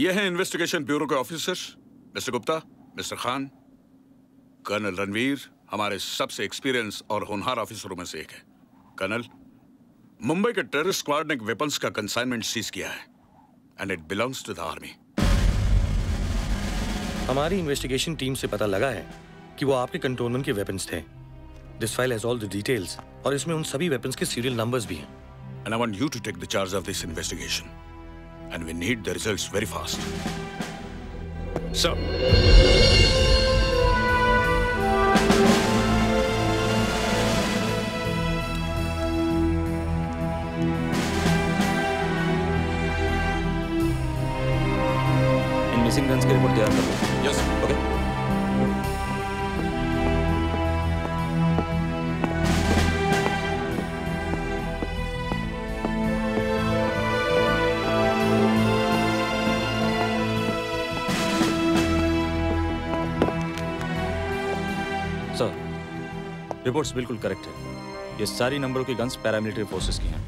ये हैं investigation bureau के officers mister Gupta, mister Khan. Colonel Ranveer हमारे सबसे एक्सपीरियंस और होनहार ऑफिसरों में से एक है। कर्नल, मुंबई के टेररिस्ट स्क्वाड ने एक वेपन्स का कंसाइनमेंट सीज किया है and it belongs to the army. हमारी इन्वेस्टिगेशन टीम से पता लगा है कि वो आपके कंटोनमेंट के वेपन्स थे। This file has all the details और इसमें उन सभी वेपन्स के सीरियल नंबर्स भी हैं। And I want you to take the charge of this investigation, and we need the results very fast. Sir. In missing guns की report तैयार करो. Yes. Okay. रिपोर्ट्स बिल्कुल करेक्ट है। ये सारी नंबरों के गन्स पैरामिलिट्री फोर्सेस की हैं।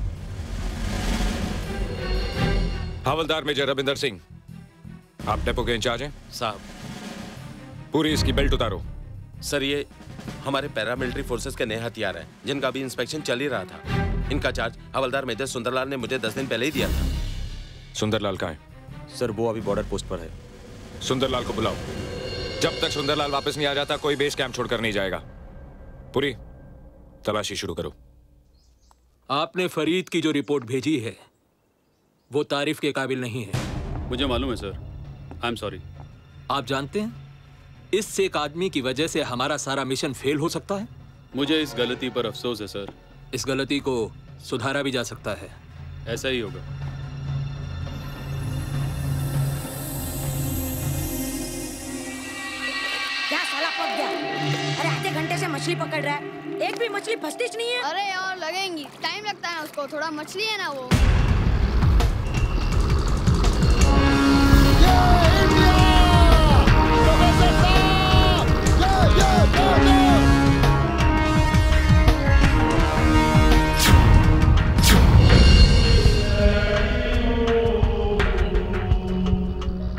हवलदार मेजर रविंदर सिंह, आप डेपो के इंचार्ज हैं? साहब। पूरी इसकी बेल्ट उतारो। सर, ये हमारे पैरामिलिट्री फोर्सेस के नए हथियार हैं, जिनका भी इंस्पेक्शन चल ही रहा था। इनका चार्ज हवलदार मेजर सुंदरलाल ने मुझे 10 दिन पहले ही दिया था। सुंदरलाल कहाँ है? सर, वो अभी बॉर्डर पोस्ट पर है। सुंदरलाल को बुलाओ। जब तक सुंदरलाल वापस नहीं आ जाता कोई बेस कैंप छोड़कर नहीं जाएगा। पूरी तलाशी शुरू करो। आपने फरीद की जो रिपोर्ट भेजी है वो तारीफ के काबिल नहीं है। मुझे मालूम है सर, आई एम सॉरी। आप जानते हैं इससे एक आदमी की वजह से हमारा सारा मिशन फेल हो सकता है। मुझे इस गलती पर अफसोस है सर। इस गलती को सुधारा भी जा सकता है। ऐसा ही होगा। क्या साला पक गया? अरे आधे घंटे से मछली पकड़ रहा है, एक भी मछली फंसती नहीं है। अरे और लगेंगी, टाइम लगता है उसको, थोड़ा मछली है ना वो।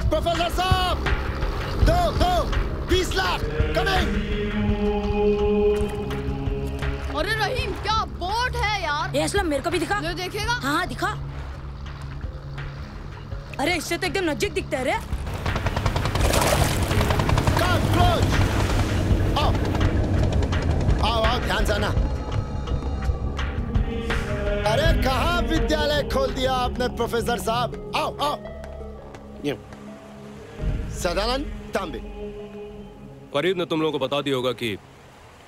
प्रोफेसर साहब, 2-2 20 लाख कमाई। अरे रहीम, क्या बोट है यार। ये असलम, मेरे को भी दिखा। ये देखेगा? हाँ दिखा। अरे इससे तो एकदम नजदीक दिखता है रे। आओ आओ, ध्यान से आना। अरे कहाँ विद्यालय खोल दिया आपने प्रोफेसर साहब? आओ आओ। सदानंद तांबे। फरीद ने तुम लोगों को बता दिया होगा कि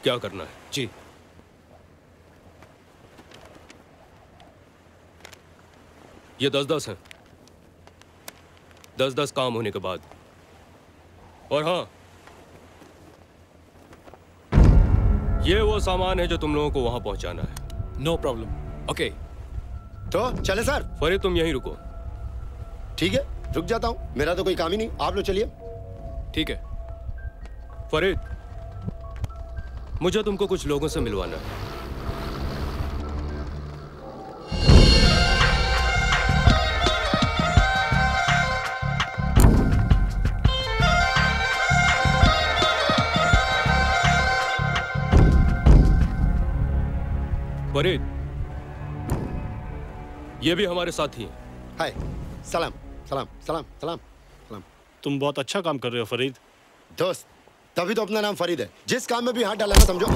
क्या करना है। जी। ये 10-10 हैं, 10-10 काम होने के बाद। और हाँ, ये वो सामान है जो तुम लोगों को वहां पहुंचाना है। No problem. ओके, तो चले सर। फरीद, तुम यहीं रुको। ठीक है, रुक जाता हूँ, मेरा तो कोई काम ही नहीं, आप लोग चलिए। ठीक है। फरीद, मुझे तुमको कुछ लोगों से मिलवाना है। फरीद, ये भी हमारे साथी हैं। हाय, सलाम सलाम सलाम सलाम सलाम। तुम बहुत अच्छा काम कर रहे हो फरीद। दोस्त, तभी तो अपना नाम फरीद है। जिस काम में भी हाथ डाला ना समझो।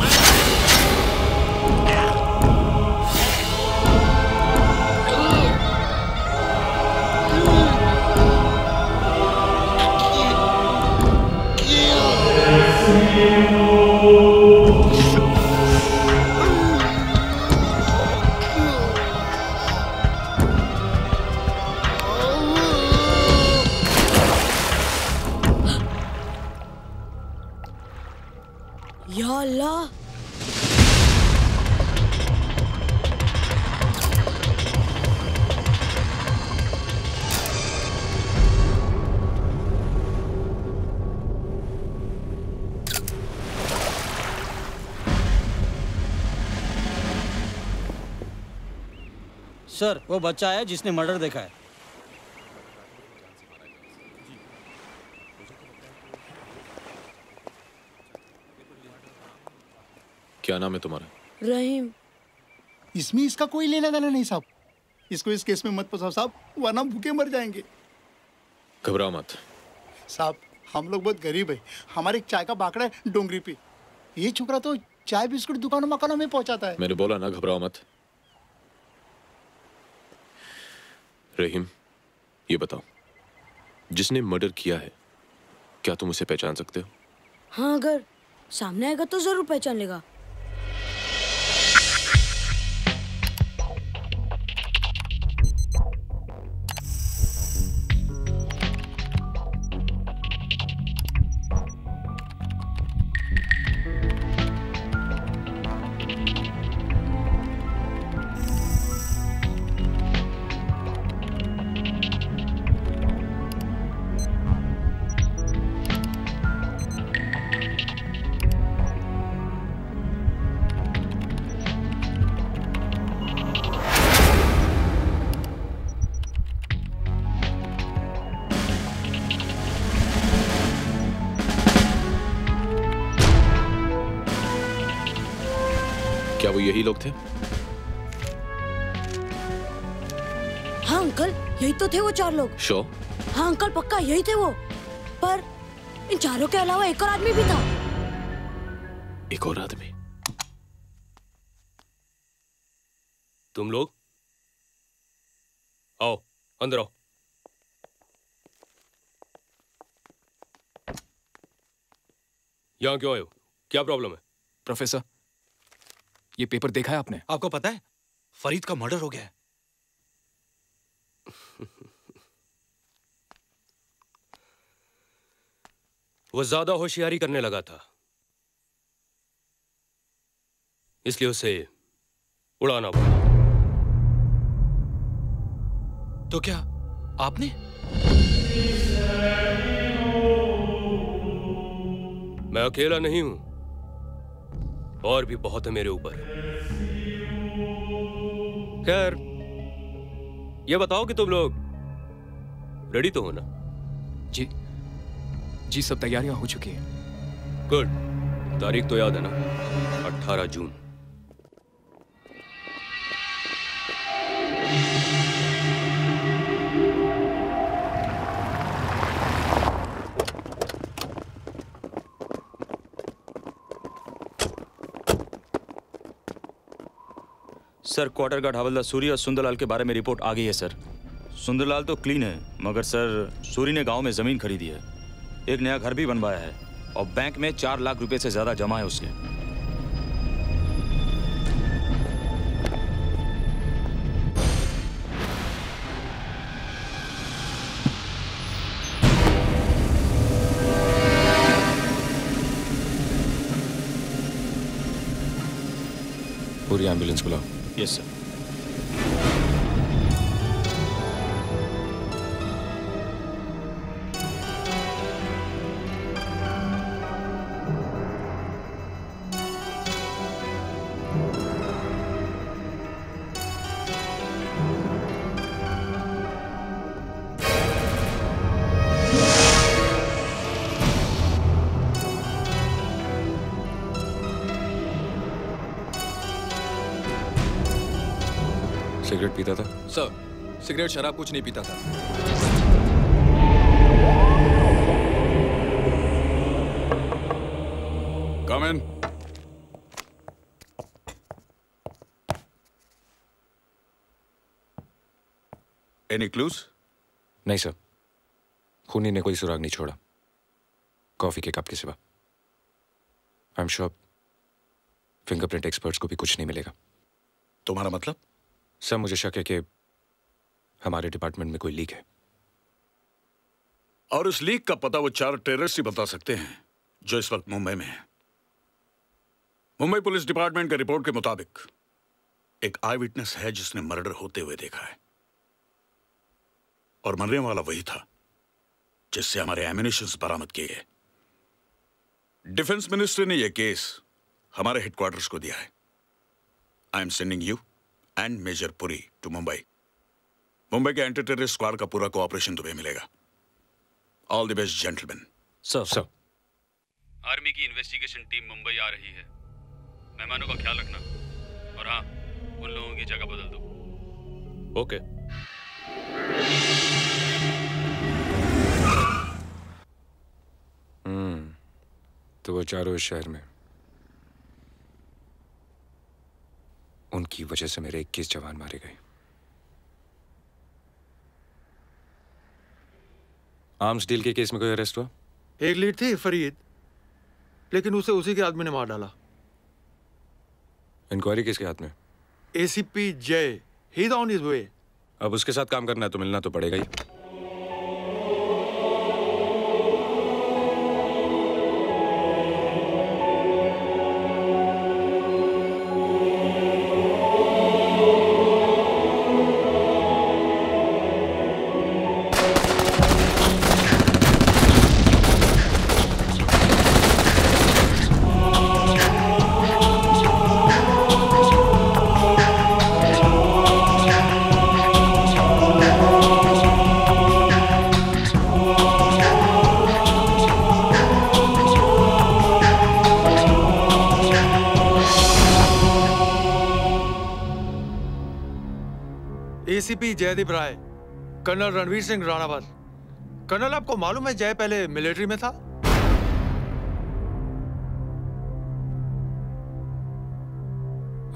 सर, वो बच्चा है जिसने मर्डर देखा है। क्या नाम है तुम्हारा? रहीम। इसमें इसका कोई लेना देना नहीं साहब, इसको इस केस में मत फंसाओ साहब, वरना भूखे मर जाएंगे। घबराओ मत साहब, हम लोग बहुत गरीब है, हमारे एक चाय का बाकड़ा है डोंगरी पे, ये छोकरा तो चाय बिस्कुट दुकानों मकानों में पहुंचाता है। मैंने बोला ना घबराओ मत। रहीम ये बताओ, जिसने मर्डर किया है क्या तुम उसे पहचान सकते हो? हाँ, अगर सामने आएगा तो जरूर पहचान लेगा। यही लोग थे? हाँ अंकल, यही तो थे वो चार लोग। शो? हाँ अंकल पक्का यही थे वो, पर इन चारों के अलावा एक और आदमी भी था। एक और आदमी? तुम लोग आओ, अंदर आओ। यहाँ क्यों आए हो? क्या प्रॉब्लम है? प्रोफेसर ये पेपर देखा है आपने? आपको पता है फरीद का मर्डर हो गया है। वो ज्यादा होशियारी करने लगा था, इसलिए उसे उड़ाना पड़ा। तो क्या आपने? मैं अकेला नहीं हूं, और भी बहुत है मेरे ऊपर। खैर ये बताओ कि तुम लोग रेडी तो हो ना? जी जी, सब तैयारियां हो चुकी हैं। गुड। तारीख तो याद है ना? 18 जून। सर, क्वार्टर गार्ड हवलदार सूरी और सुंदरलाल के बारे में रिपोर्ट आ गई है सर। सुंदरलाल तो क्लीन है, मगर सर सूरी ने गांव में ज़मीन खरीदी है, एक नया घर भी बनवाया है, और बैंक में 4 लाख रुपए से ज़्यादा जमा है उसके। पूरी एम्बुलेंस बुलाओ। Yes sir. सिगरेट पीता था सर? सिगरेट शराब कुछ नहीं पीता था। Come in. Any clues? नहीं सर, खूनी ने कोई सुराग नहीं छोड़ा कॉफी के कप के सिवा। I am sure fingerprint experts को भी कुछ नहीं मिलेगा। तुम्हारा मतलब? सर मुझे शक है कि हमारे डिपार्टमेंट में कोई लीक है, और उस लीक का पता वो 4 टेररिस्ट ही बता सकते हैं जो इस वक्त मुंबई में है। मुंबई पुलिस डिपार्टमेंट के रिपोर्ट के मुताबिक एक आई विटनेस है जिसने मर्डर होते हुए देखा है, और मरने वाला वही था जिससे हमारे एम्यूनिशंस बरामद किए गए। डिफेंस मिनिस्ट्री ने यह केस हमारे हेडक्वार्टर्स को दिया है। I am sending you and major Puri to Mumbai. Mumbai के एंटी टेररिस्ट स्क्वाड का पूरा कोऑपरेशन तुम्हें मिलेगा। All the best gentleman. Sir army की इन्वेस्टिगेशन टीम मुंबई आ रही है। मेहमानों का ख्याल रखना और हाँ उन लोगों की जगह बदल दो। ओके। तो वो चारों इस शहर में, उनकी वजह से मेरे 21 जवान मारे गए। आर्म्स डील के केस में कोई अरेस्ट हुआ? एक लीड थी फरीद, लेकिन उसे उसी के आदमी ने मार डाला। इंक्वायरी किसके हाथ में? ACP J, he is on his way. अब उसके साथ काम करना है तो मिलना तो पड़ेगा ही। जयदीप राय, कर्नल रणवीर सिंह राणावत। कर्नल, आपको मालूम है जय पहले मिलिट्री में था?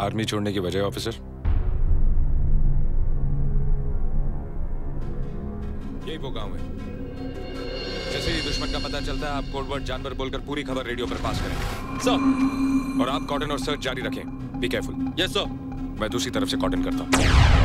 आर्मी छोड़ने की वजह ऑफिसर? यही वो गांव है। जैसे ही दुश्मन का पता चलता है आप कोडवर्ड जानवर बोलकर पूरी खबर रेडियो पर पास करें सर, और आप कॉटन और सर्च जारी रखें। Be careful. Yes sir. मैं दूसरी तरफ से कॉटन करता हूं।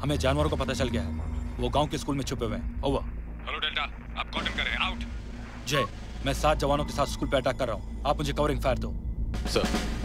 हमें जानवरों को पता चल गया है, वो गांव के स्कूल में छुपे हुए हैं। ओवर। हेलो डेल्टा, आप कॉटन करें। आउट। जय, मैं 7 जवानों के साथ स्कूल पे अटैक कर रहा हूँ, आप मुझे कवरिंग फायर दो। सर।